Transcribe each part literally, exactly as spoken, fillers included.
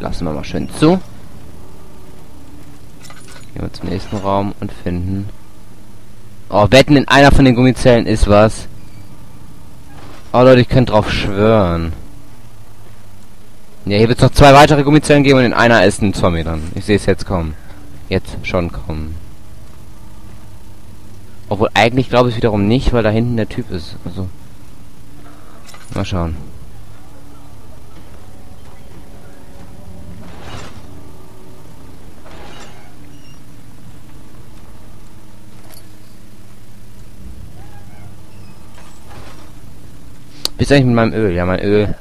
Lassen wir mal schön zu. Gehen wir zum nächsten Raum und finden... Oh, wetten, in einer von den Gummizellen ist was. Oh, Leute, ich könnte drauf schwören. Ja, hier wird es noch zwei weitere Gummizellen geben und in einer ist ein Zombie dran. Ich sehe es jetzt kommen. Jetzt schon kommen. Obwohl, eigentlich glaube ich es wiederum nicht, weil da hinten der Typ ist. Also... Mal schauen. Bist du eigentlich mit meinem Öl? Ja, mein Öl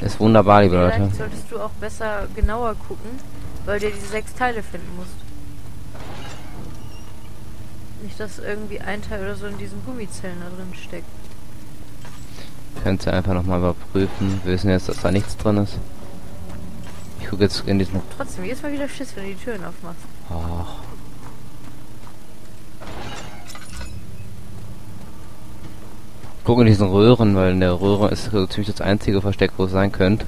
ist wunderbar, liebe Leute. Vielleicht solltest du auch besser genauer gucken, weil du diese sechs Teile finden musst. Nicht, dass irgendwie ein Teil oder so in diesen Gummizellen da drin steckt. Könnt ihr einfach nochmal überprüfen. Wir wissen jetzt, dass da nichts drin ist. Ich gucke jetzt in diesen... Trotzdem, jedes Mal wieder Schiss, wenn du die Türen aufmachst. Och. Guck in diesen Röhren, weil in der Röhre ist so ziemlich das einzige Versteck, wo es sein könnte.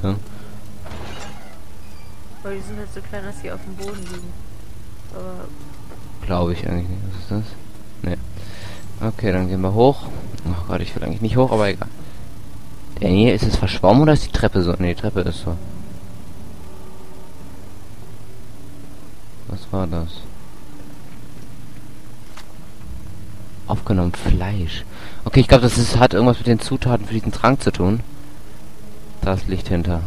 Weil die sind halt so klein, dass sie auf dem Boden liegen. Aber... Glaube ich eigentlich nicht. Was ist das? Nee. Okay, dann gehen wir hoch. Oh Gott, ich will eigentlich nicht hoch, aber egal. Der hier ist es verschwommen oder ist die Treppe so? Ne, die Treppe ist so. Was war das? Aufgenommen Fleisch. Okay, ich glaube, das ist, hat irgendwas mit den Zutaten für diesen Trank zu tun. Da ist Licht hinter.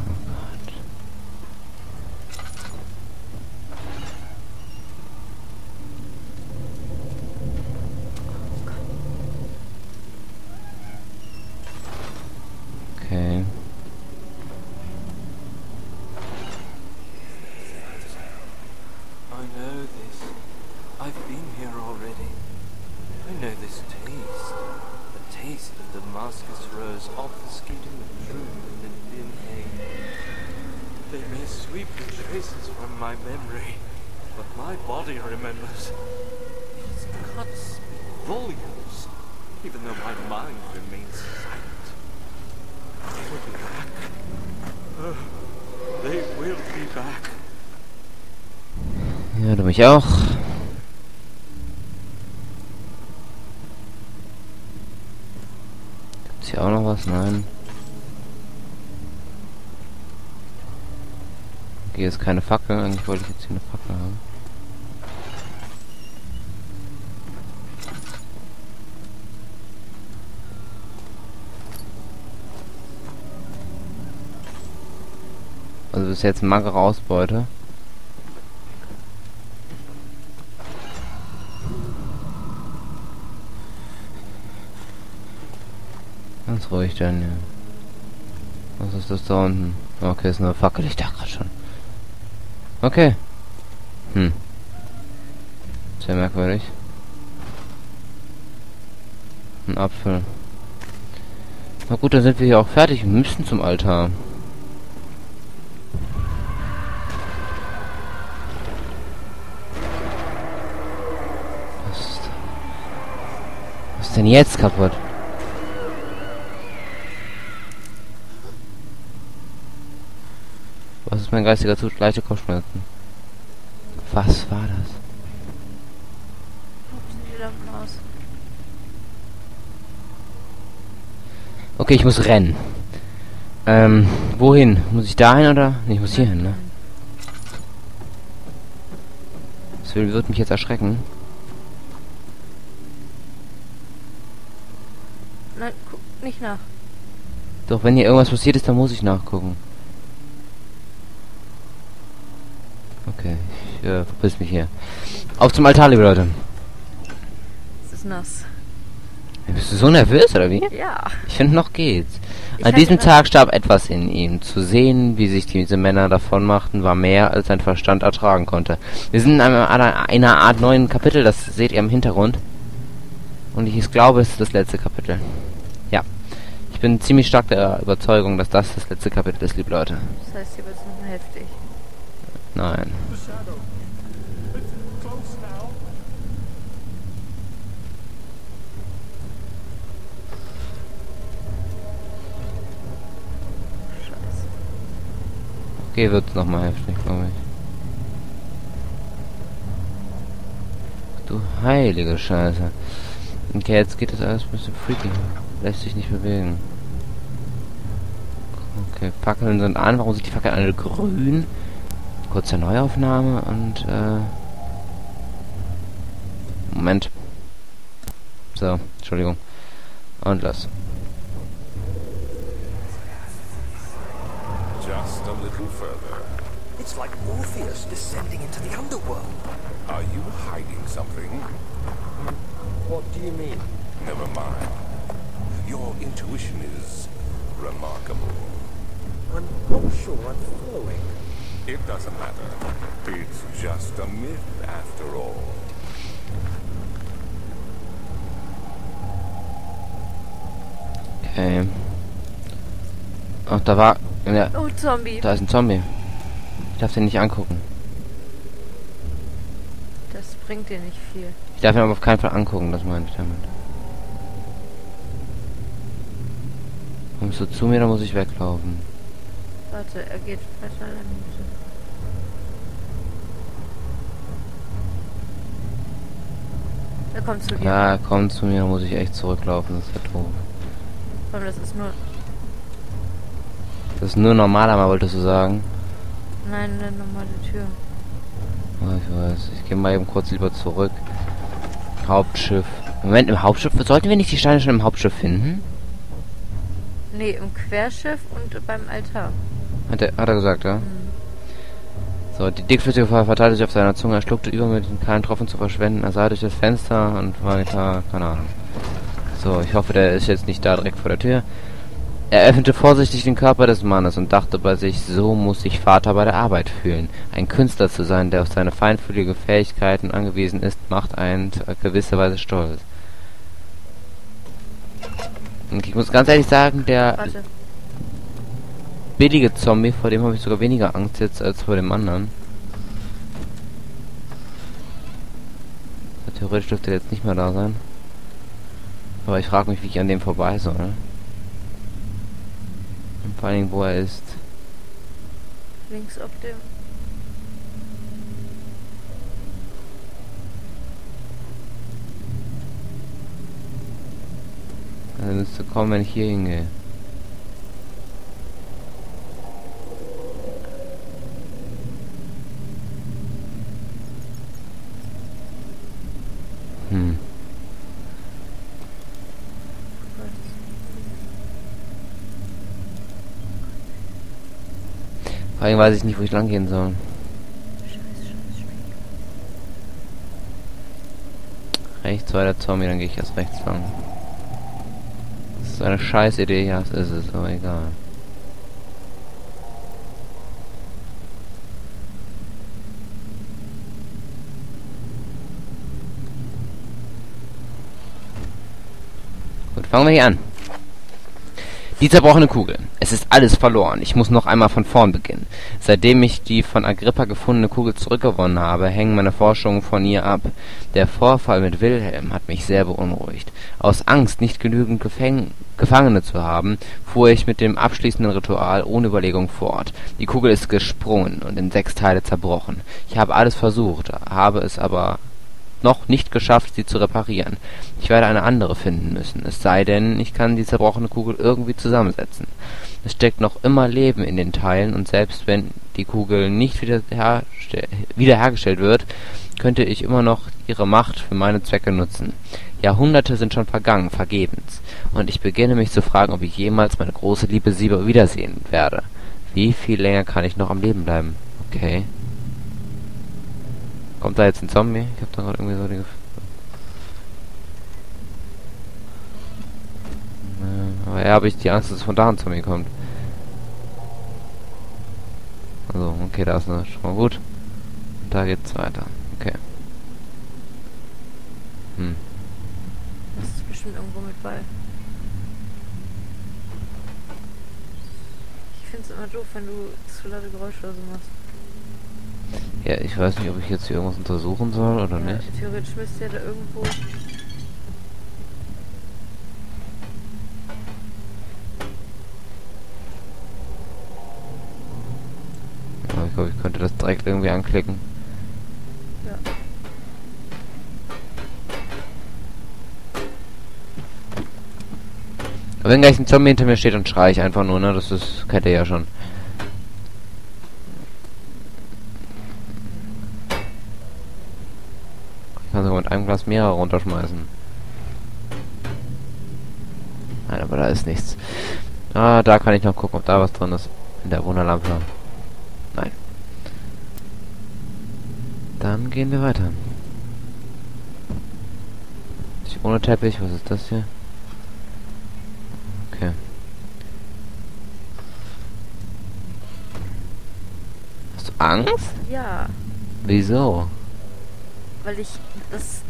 Okay. I know this. I've been here already. I know this taste. The taste of the Damascus rose obfuscating the truth in the dim air. They may sweep the traces from my memory, but my body remembers. These cuts speak volumes, even though my mind remains silent. They will be back. Oh, they will be back. Ja, du mich auch. Gibt's hier auch noch was? Nein. Okay, hier ist keine Fackel. Eigentlich wollte ich jetzt hier eine Fackel haben. Also bis jetzt magere Ausbeute. Ganz ruhig dann, ja. Was ist das da unten? Okay, ist eine Fackel. Ich dachte gerade schon. Okay. Hm. Sehr merkwürdig. Ein Apfel. Na gut, dann sind wir hier auch fertig und müssen zum Altar. Was ist denn jetzt kaputt? Was ist mein geistiger Zustand? Leichte Kopfschmerzen. Was war das? Okay, ich muss rennen. Ähm, wohin? Muss ich da hin oder? Nee, ich muss hier hin, ne? Das würde mich jetzt erschrecken. Nein, guck nicht nach. Doch, wenn hier irgendwas passiert ist, dann muss ich nachgucken. Okay, ich äh, verpiss mich hier. Auf zum Altar, liebe Leute. Es ist nass. Bist du so nervös, oder wie? Ja. Ich finde, noch geht's. Ich An diesem Tag starb etwas in ihm. Zu sehen, wie sich diese Männer davonmachten, war mehr, als sein Verstand ertragen konnte. Wir sind in einer, einer Art neuen Kapitel, das seht ihr im Hintergrund. Und ich glaube, es ist das letzte Kapitel. Ja. Ich bin ziemlich stark der Überzeugung, dass das das letzte Kapitel ist, liebe Leute. Das heißt, hier wird es noch mal heftig. Nein. Hier wird es nochmal heftig, glaube ich. Du heilige Scheiße. Okay, jetzt geht das alles ein bisschen freaky. Lässt sich nicht bewegen. Okay, Fackeln sind an. Warum sind die Fackeln alle grün? Kurze Neuaufnahme und, äh... Moment. So, Entschuldigung. Und los. Just a little further. It's like Orpheus descending into the underworld. Are you hiding something? What do you mean? Never mind. Your intuition is remarkable. I'm not sure I'm following. It doesn't matter. It's just a myth after all. Okay. Ach, da war... Ja. Oh, Zombie. Da ist ein Zombie. Ich darf den nicht angucken. Das bringt dir nicht viel. Ich darf ihn aber auf keinen Fall angucken, das meine ich damit. Kommst du zu mir, dann muss ich weglaufen. Warte, er geht weiter an der Mitte. Er kommt zu dir. Ja, er kommt zu mir, dann muss ich echt zurücklaufen, das wird doof. Komm, das ist nur... Das ist nur normal, aber wolltest du sagen? Nein, eine normale Tür. Oh, ich weiß. Ich gehe mal eben kurz lieber zurück. Hauptschiff. Moment, im Hauptschiff? Sollten wir nicht die Steine schon im Hauptschiff finden? Nee, im Querschiff und beim Altar. Hat er, hat er gesagt, ja? Mhm. So, die dickflüssige Gefahr verteilte sich auf seiner Zunge. Er schluckte über, mit den kleinen Tropfen zu verschwenden. Er sah durch das Fenster und war da, keine Ahnung. So, ich hoffe, der ist jetzt nicht da direkt vor der Tür. Er öffnete vorsichtig den Körper des Mannes und dachte bei sich, so muss sich Vater bei der Arbeit fühlen. Ein Künstler zu sein, der auf seine feinfühlige Fähigkeiten angewiesen ist, macht einen gewisserweise stolz. Und ich muss ganz ehrlich sagen, der Warte. billige Zombie, vor dem habe ich sogar weniger Angst jetzt als vor dem anderen. Also theoretisch dürfte er jetzt nicht mehr da sein. Aber ich frage mich, wie ich an dem vorbei soll. Und vor allen Dingen, wo er ist. Links auf dem. Also müsste kommen, wenn ich hier hingehe. Hm. Vor allem weiß ich nicht, wo ich lang gehen soll. Rechts war der Zombie, dann gehe ich erst rechts lang. Das ist eine scheiß Idee, ja, das ist es, aber egal. Gut, fangen wir hier an. Die zerbrochene Kugel. Es ist alles verloren. Ich muss noch einmal von vorn beginnen. Seitdem ich die von Agrippa gefundene Kugel zurückgewonnen habe, hängen meine Forschungen von ihr ab. Der Vorfall mit Wilhelm hat mich sehr beunruhigt. Aus Angst, nicht genügend Gefäng- Gefangene zu haben, fuhr ich mit dem abschließenden Ritual ohne Überlegung fort. Die Kugel ist gesprungen und in sechs Teile zerbrochen. Ich habe alles versucht, habe es aber... noch nicht geschafft, sie zu reparieren. Ich werde eine andere finden müssen, es sei denn, ich kann die zerbrochene Kugel irgendwie zusammensetzen. Es steckt noch immer Leben in den Teilen und selbst wenn die Kugel nicht wiederhergestellt wird, könnte ich immer noch ihre Macht für meine Zwecke nutzen. Jahrhunderte sind schon vergangen, vergebens, und ich beginne mich zu fragen, ob ich jemals meine große liebe Siebe wiedersehen werde. Wie viel länger kann ich noch am Leben bleiben? Okay. Kommt da jetzt ein Zombie? Ich hab da gerade irgendwie so die Gefühle. Aber eher habe ich die Angst, dass von da ein Zombie kommt. Also, okay, da ist eine schon mal gut. Und da geht's weiter. Okay. Hm. Das ist bestimmt irgendwo mit bei. Ich find's immer doof, wenn du zu laute Geräusche oder so machst. Ja, ich weiß nicht, ob ich jetzt hier irgendwas untersuchen soll oder ja, nicht. Theoretisch müsste ja da irgendwo... könnte das direkt irgendwie anklicken. Ja. Aber wenn gleich ein Zombie hinter mir steht, dann schreie ich einfach nur, ne? Das ist, kennt ihr ja schon. Ich kann sogar mit einem Glas Meere runterschmeißen. Nein, aber da ist nichts. Ah, da kann ich noch gucken, ob da was drin ist. In der Wunderlampe. Nein. Dann gehen wir weiter. Ohne Teppich, was ist das hier? Okay. Hast du Angst? Ja. Wieso? Weil ich das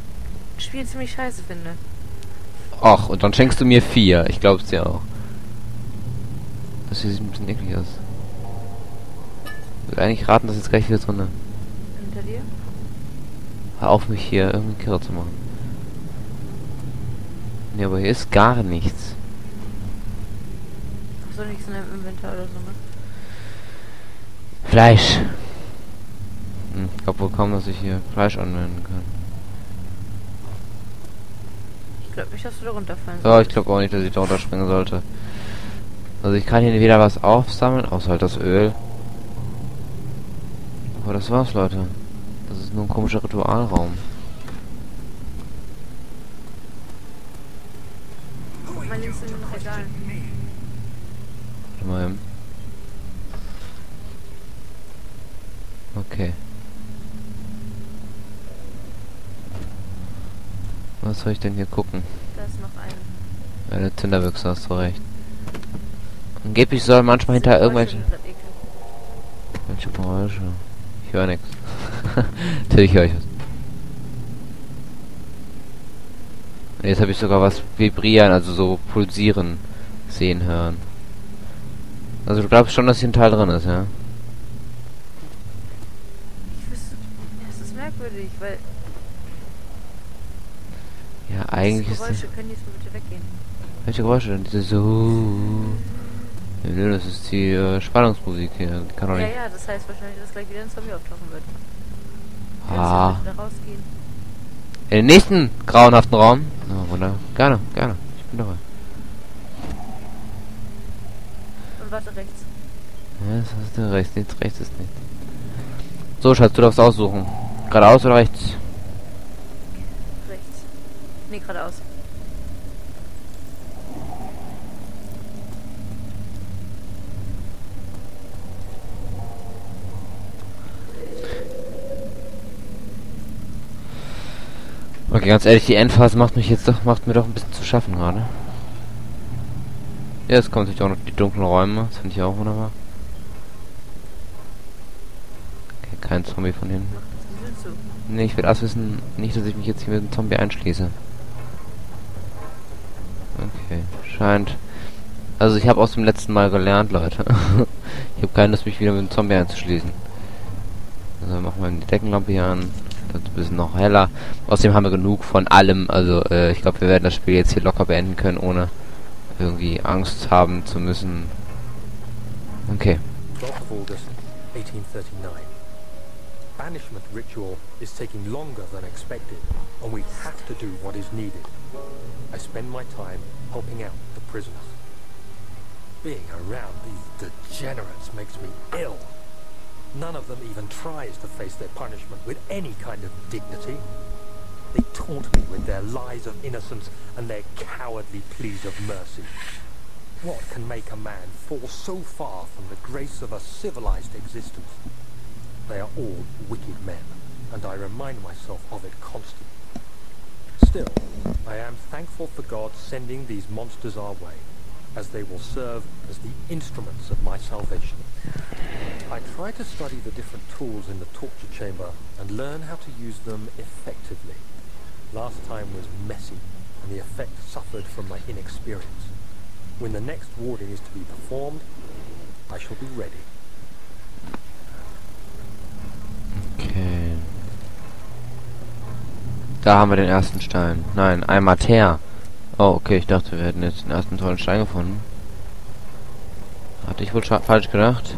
Spiel ziemlich scheiße finde. Och, und dann schenkst du mir vier. Ich glaub's dir auch. Das hier sieht ein bisschen eklig aus. Ich würde eigentlich raten, dass jetzt gleich wieder drin ist. Hinter dir? Hör auf, mich hier irgendeinen Kirre zu machen. Ne, aber hier ist gar nichts. Hast du nichts in deinem Inventar oder so, ne? Fleisch. Hm, ich glaube wohl kaum, dass ich hier Fleisch anwenden kann. Ich glaube nicht, dass du da runterfallen sollst. Oh, ich glaube auch nicht, dass ich da runterspringen sollte. Also ich kann hier wieder was aufsammeln, außer halt das Öl. Aber das war's, Leute. Das ist nur ein komischer Ritualraum. Mein links in den Regal. Warte mal eben. Okay. Was soll ich denn hier gucken? Da ist noch ein. Eine Tinderbüchse, hast du recht. Angeblich soll manchmal hinter irgendwelche... Welche Geräusche? Ich höre nichts. Natürlich höre ich was. Jetzt habe ich sogar was vibrieren, also so pulsieren, sehen, hören. Also du glaubst schon, dass hier ein Teil drin ist, ja? Ich wüsste... Das ist merkwürdig, weil... Ja, eigentlich ist... Welche Geräusche können jetzt mal bitte weggehen? Welche Geräusche denn? Diese so... Nö, das ist die äh, Spannungsmusik hier. Die kann doch nicht. Ja, ja, das heißt wahrscheinlich, dass gleich wieder ein Zombie auftauchen wird. Ah. Da rausgehen. In den nächsten grauenhaften Raum. Oh, wunderbar. Gerne, gerne. Ich bin dabei. Und warte rechts. Ja, das hast du rechts. Nichts rechts ist nicht. So, Schatz, du darfst aussuchen. Geradeaus oder rechts? Rechts. Nee, geradeaus. Okay, ganz ehrlich, die Endphase macht mich jetzt doch, macht mir doch ein bisschen zu schaffen gerade. Ja, jetzt kommen natürlich auch noch die dunklen Räume, das finde ich auch wunderbar. Okay, kein Zombie von hinten. Ne, ich will erst wissen, nicht, dass ich mich jetzt hier mit einem Zombie einschließe. Okay, scheint. Also ich habe aus dem letzten Mal gelernt, Leute. Ich habe keine Lust, mich wieder mit einem Zombie einzuschließen. Also machen wir die Deckenlampe hier an. Ein bisschen noch heller. Außerdem haben wir genug von allem. Also äh, ich glaube, wir werden das Spiel jetzt hier locker beenden können, ohne irgendwie Angst haben zu müssen. Okay. twelfth of August eighteen thirty-nine. Banishment ritual is taking longer than expected, and we have to do what is needed. I spend my time helping out the prisoners. Being around these degenerates makes me ill. None of them even tries to face their punishment with any kind of dignity. They taunt me with their lies of innocence and their cowardly pleas of mercy. What can make a man fall so far from the grace of a civilized existence? They are all wicked men, and I remind myself of it constantly. Still, I am thankful for God sending these monsters our way, as they will serve as the instruments of my salvation. I try to study the different tools in the torture chamber and learn how to use them effectively. Last time was messy, and the effect suffered from my inexperience. When the next warding is to be performed, I shall be ready. Okay. Da haben wir den ersten Stein. Nein, ein Mater. Oh, okay, ich dachte, wir hätten jetzt den ersten tollen Stein gefunden. Hatte ich wohl falsch gedacht.